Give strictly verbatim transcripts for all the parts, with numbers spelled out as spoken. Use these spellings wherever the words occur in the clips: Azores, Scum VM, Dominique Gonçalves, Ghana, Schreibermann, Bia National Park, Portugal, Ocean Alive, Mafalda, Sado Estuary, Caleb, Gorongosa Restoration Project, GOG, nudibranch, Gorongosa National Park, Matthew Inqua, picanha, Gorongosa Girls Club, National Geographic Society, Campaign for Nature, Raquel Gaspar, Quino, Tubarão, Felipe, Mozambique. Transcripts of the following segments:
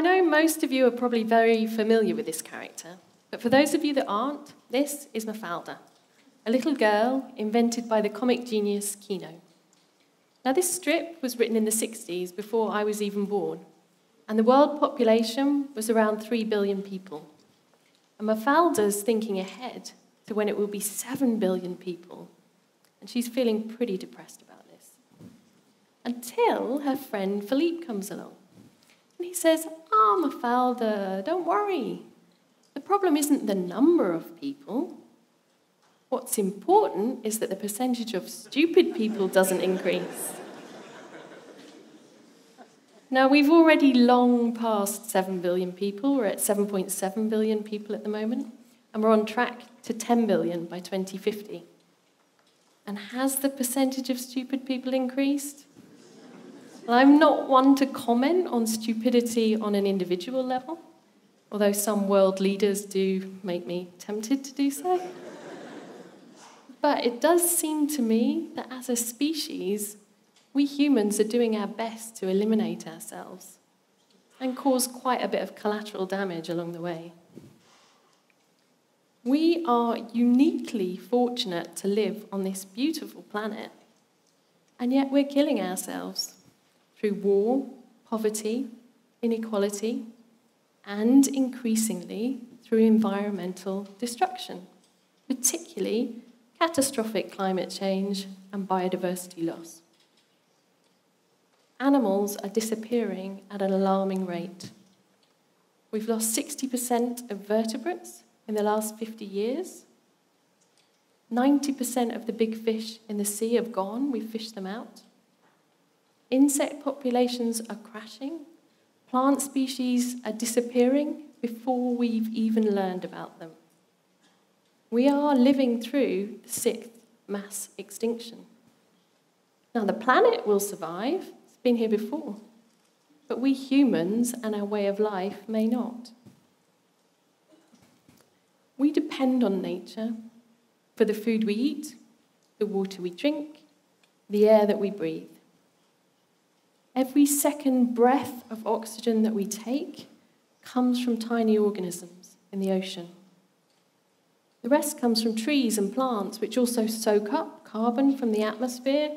I know most of you are probably very familiar with this character, but for those of you that aren't, this is Mafalda, a little girl invented by the comic genius Quino. Now, this strip was written in the sixties, before I was even born, and the world population was around three billion people. And Mafalda's thinking ahead to when it will be seven billion people, and she's feeling pretty depressed about this. Until her friend Felipe comes along, and he says, "Ah, Mafalda, don't worry. The problem isn't the number of people. What's important is that the percentage of stupid people doesn't increase." Now, we've already long passed seven billion people. We're at seven point seven billion people at the moment, and we're on track to ten billion by twenty fifty. And has the percentage of stupid people increased? Well, I'm not one to comment on stupidity on an individual level, although some world leaders do make me tempted to do so. But it does seem to me that as a species, we humans are doing our best to eliminate ourselves and cause quite a bit of collateral damage along the way. We are uniquely fortunate to live on this beautiful planet, and yet we're killing ourselves through war, poverty, inequality, and increasingly through environmental destruction, particularly catastrophic climate change and biodiversity loss. Animals are disappearing at an alarming rate. We've lost sixty percent of vertebrates in the last fifty years. ninety percent of the big fish in the sea have gone. We've fished them out. Insect populations are crashing. Plant species are disappearing before we've even learned about them. We are living through the sixth mass extinction. Now, the planet will survive. It's been here before. But we humans and our way of life may not. We depend on nature for the food we eat, the water we drink, the air that we breathe. Every second breath of oxygen that we take comes from tiny organisms in the ocean. The rest comes from trees and plants, which also soak up carbon from the atmosphere,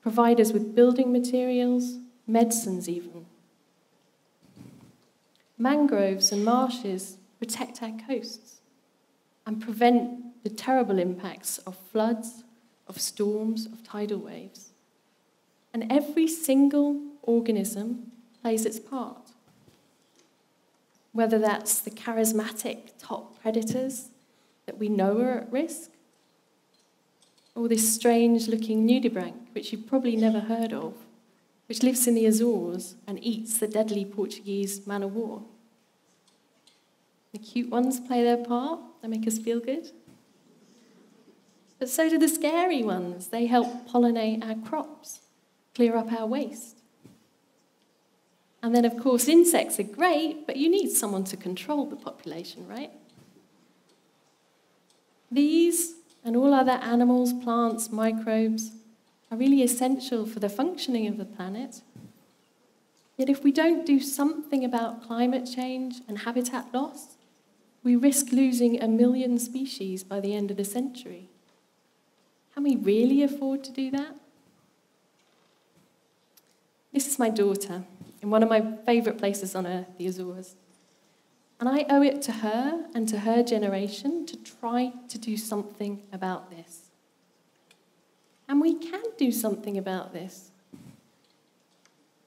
provide us with building materials, medicines even. Mangroves and marshes protect our coasts and prevent the terrible impacts of floods, of storms, of tidal waves. And every single organism plays its part, whether that's the charismatic top predators that we know are at risk, or this strange-looking nudibranch, which you've probably never heard of, which lives in the Azores and eats the deadly Portuguese man-of-war. The cute ones play their part. They make us feel good. But so do the scary ones. They help pollinate our crops, clear up our waste. And then, of course, insects are great, but you need someone to control the population, right? These and all other animals, plants, microbes are really essential for the functioning of the planet. Yet if we don't do something about climate change and habitat loss, we risk losing a million species by the end of the century. Can we really afford to do that? This is my daughter in one of my favourite places on Earth, the Azores. And I owe it to her and to her generation to try to do something about this. And we can do something about this.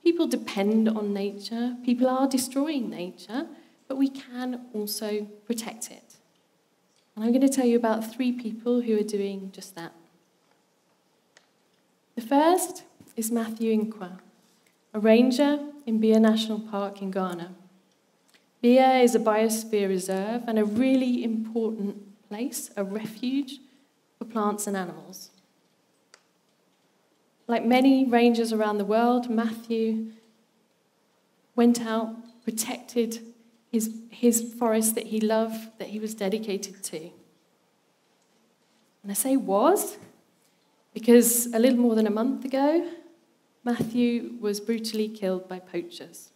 People depend on nature. People are destroying nature, but we can also protect it. And I'm going to tell you about three people who are doing just that. The first is Matthew Inqua, a ranger in Bia National Park in Ghana. Bia is a biosphere reserve and a really important place, a refuge for plants and animals. Like many rangers around the world, Matthew went out, protected his, his forest that he loved, that he was dedicated to. And I say was, because a little more than a month ago, Matthew was brutally killed by poachers.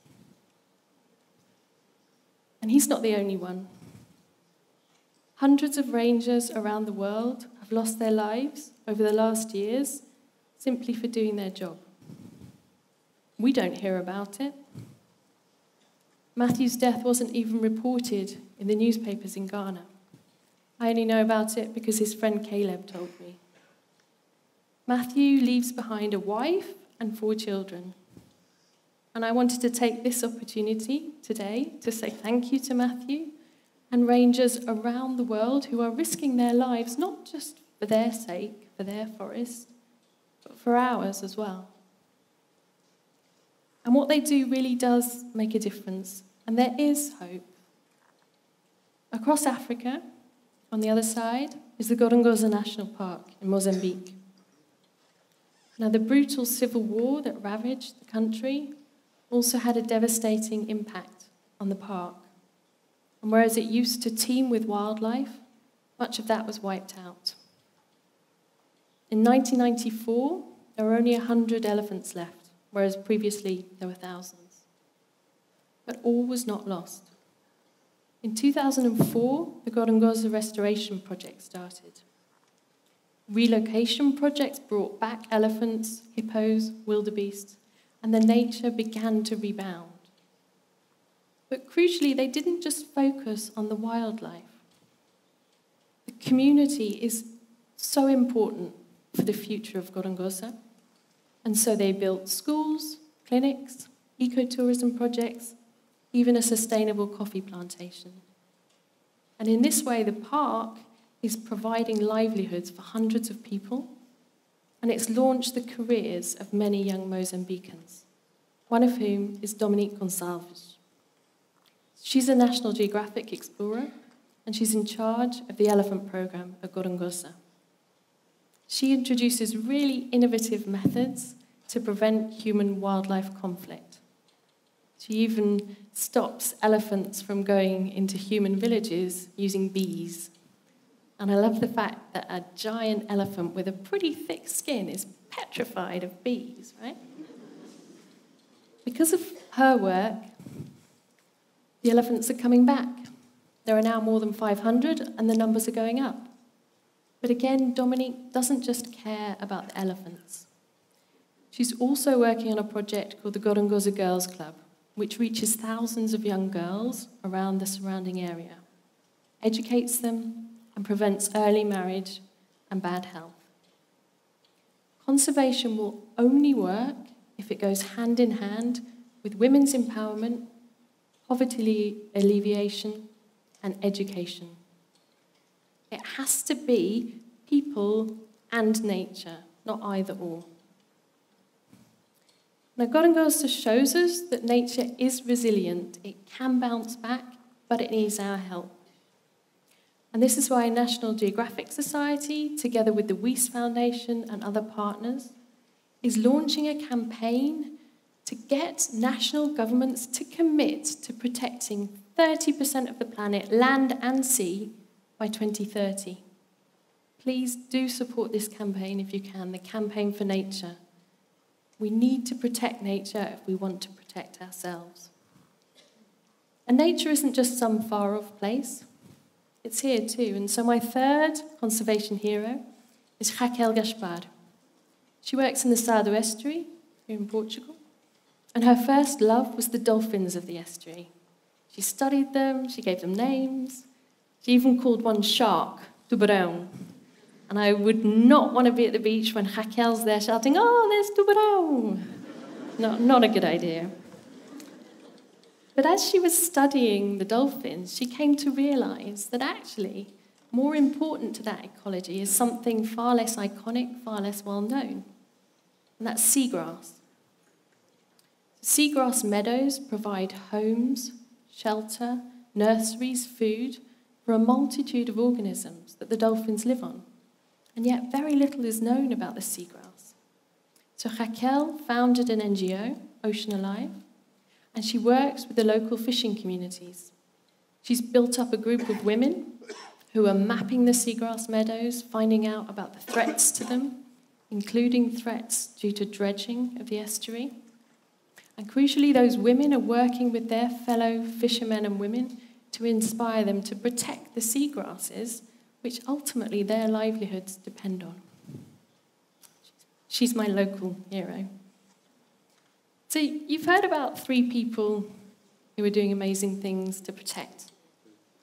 And he's not the only one. Hundreds of rangers around the world have lost their lives over the last years simply for doing their job. We don't hear about it. Matthew's death wasn't even reported in the newspapers in Ghana. I only know about it because his friend Caleb told me. Matthew leaves behind a wife and four children. And I wanted to take this opportunity today to say thank you to Matthew and rangers around the world who are risking their lives, not just for their sake, for their forest, but for ours as well. And what they do really does make a difference, and there is hope. Across Africa, on the other side, is the Gorongosa National Park in Mozambique. Now, the brutal civil war that ravaged the country also had a devastating impact on the park. And whereas it used to teem with wildlife, much of that was wiped out. In nineteen ninety-four, there were only one hundred elephants left, whereas previously there were thousands. But all was not lost. In two thousand four, the Gorongosa Restoration Project started. Relocation projects brought back elephants, hippos, wildebeest, and the nature began to rebound. But crucially, they didn't just focus on the wildlife. The community is so important for the future of Gorongosa. And so they built schools, clinics, ecotourism projects, even a sustainable coffee plantation. And in this way, the park is providing livelihoods for hundreds of people, and it's launched the careers of many young Mozambicans, one of whom is Dominique Gonçalves. She's a National Geographic explorer, and she's in charge of the elephant program at Gorongosa. She introduces really innovative methods to prevent human-wildlife conflict. She even stops elephants from going into human villages using bees. And I love the fact that a giant elephant with a pretty thick skin is petrified of bees, right? Because of her work, the elephants are coming back. There are now more than five hundred, and the numbers are going up. But again, Dominique doesn't just care about the elephants. She's also working on a project called the Gorongosa Girls Club, which reaches thousands of young girls around the surrounding area, educates them, and prevents early marriage and bad health. Conservation will only work if it goes hand in hand with women's empowerment, poverty alleviation, and education. It has to be people and nature, not either or. Now, Gorongosa shows us that nature is resilient. It can bounce back, but it needs our help. And this is why National Geographic Society, together with the Wyss Foundation and other partners, is launching a campaign to get national governments to commit to protecting thirty percent of the planet, land and sea, by twenty thirty. Please do support this campaign if you can, the Campaign for Nature. We need to protect nature if we want to protect ourselves. And nature isn't just some far-off place. It's here too. And so my third conservation hero is Raquel Gaspar. She works in the Sado Estuary here in Portugal. And her first love was the dolphins of the estuary. She studied them, she gave them names. She even called one shark, Tubarão. And I would not want to be at the beach when Raquel's there shouting, "Oh, there's Tubarão!" not, not a good idea. But as she was studying the dolphins, she came to realise that actually, more important to that ecology is something far less iconic, far less well-known, and that's seagrass. Seagrass meadows provide homes, shelter, nurseries, food, for a multitude of organisms that the dolphins live on. And yet very little is known about the seagrass. So Raquel founded an N G O, Ocean Alive, and she works with the local fishing communities. She's built up a group of women who are mapping the seagrass meadows, finding out about the threats to them, including threats due to dredging of the estuary. And crucially, those women are working with their fellow fishermen and women to inspire them to protect the seagrasses, which ultimately their livelihoods depend on. She's my local hero. So you've heard about three people who are doing amazing things to protect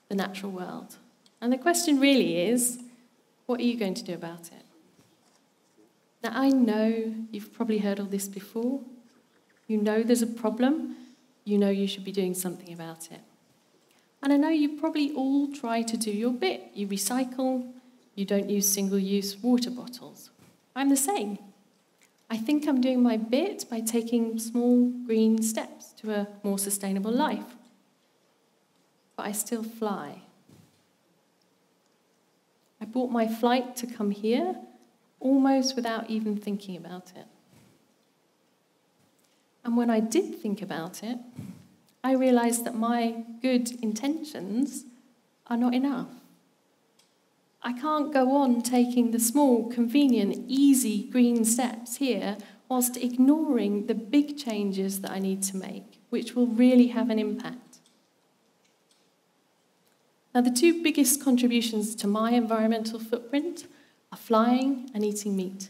the natural world. And the question really is, what are you going to do about it? Now, I know you've probably heard all this before. You know there's a problem. You know you should be doing something about it. And I know you probably all try to do your bit. You recycle. You don't use single-use water bottles. I'm the same. I think I'm doing my bit by taking small green steps to a more sustainable life. But I still fly. I bought my flight to come here almost without even thinking about it. And when I did think about it, I realized that my good intentions are not enough. I can't go on taking the small, convenient, easy green steps here whilst ignoring the big changes that I need to make, which will really have an impact. Now, the two biggest contributions to my environmental footprint are flying and eating meat.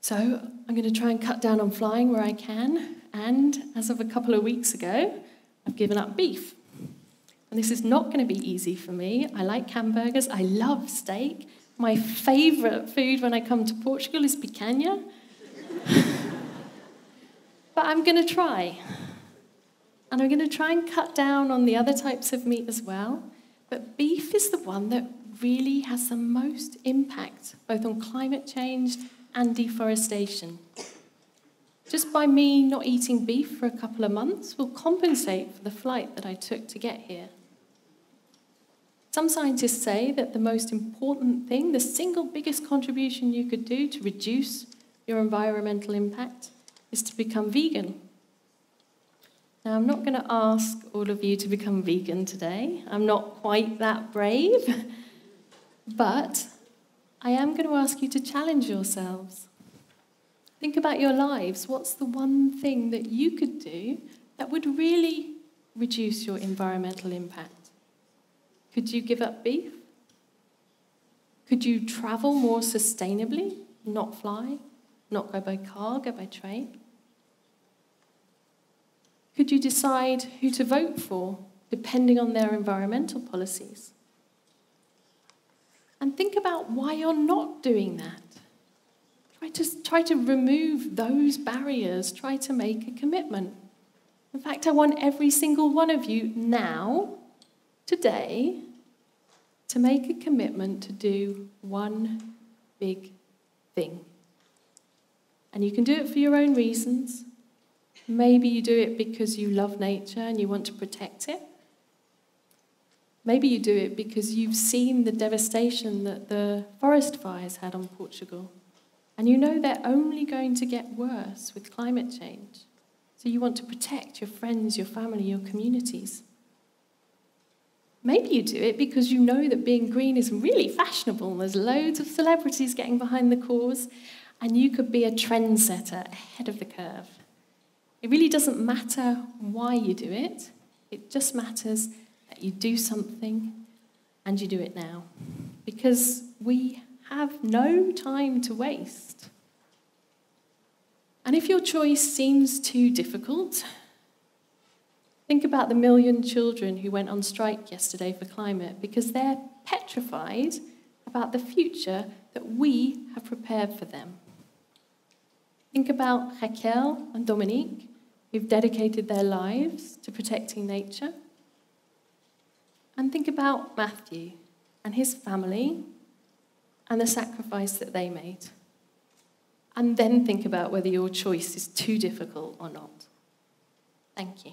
So I'm going to try and cut down on flying where I can, and as of a couple of weeks ago, I've given up beef. And this is not going to be easy for me. I like hamburgers. I love steak. My favourite food when I come to Portugal is picanha. But I'm going to try. And I'm going to try and cut down on the other types of meat as well. But beef is the one that really has the most impact, both on climate change and deforestation. Just by me not eating beef for a couple of months will compensate for the flight that I took to get here. Some scientists say that the most important thing, the single biggest contribution you could do to reduce your environmental impact, is to become vegan. Now, I'm not going to ask all of you to become vegan today. I'm not quite that brave. But I am going to ask you to challenge yourselves. Think about your lives. What's the one thing that you could do that would really reduce your environmental impact? Could you give up beef? Could you travel more sustainably? Not fly? Not go by car, go by train? Could you decide who to vote for, depending on their environmental policies? And think about why you're not doing that. Try to, try to remove those barriers. Try to make a commitment. In fact, I want every single one of you now, today, to make a commitment to do one big thing. And you can do it for your own reasons. Maybe you do it because you love nature and you want to protect it. Maybe you do it because you've seen the devastation that the forest fires had on Portugal. And you know they're only going to get worse with climate change. So you want to protect your friends, your family, your communities. Maybe you do it because you know that being green is really fashionable. There's loads of celebrities getting behind the cause, and you could be a trendsetter ahead of the curve. It really doesn't matter why you do it. It just matters that you do something, and you do it now. Because we have no time to waste. And if your choice seems too difficult, think about the million children who went on strike yesterday for climate, because they're petrified about the future that we have prepared for them. Think about Raquel and Dominique, who've dedicated their lives to protecting nature. And think about Matthew and his family, and the sacrifice that they made. And then think about whether your choice is too difficult or not. Thank you.